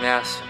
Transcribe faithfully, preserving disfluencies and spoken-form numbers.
massive.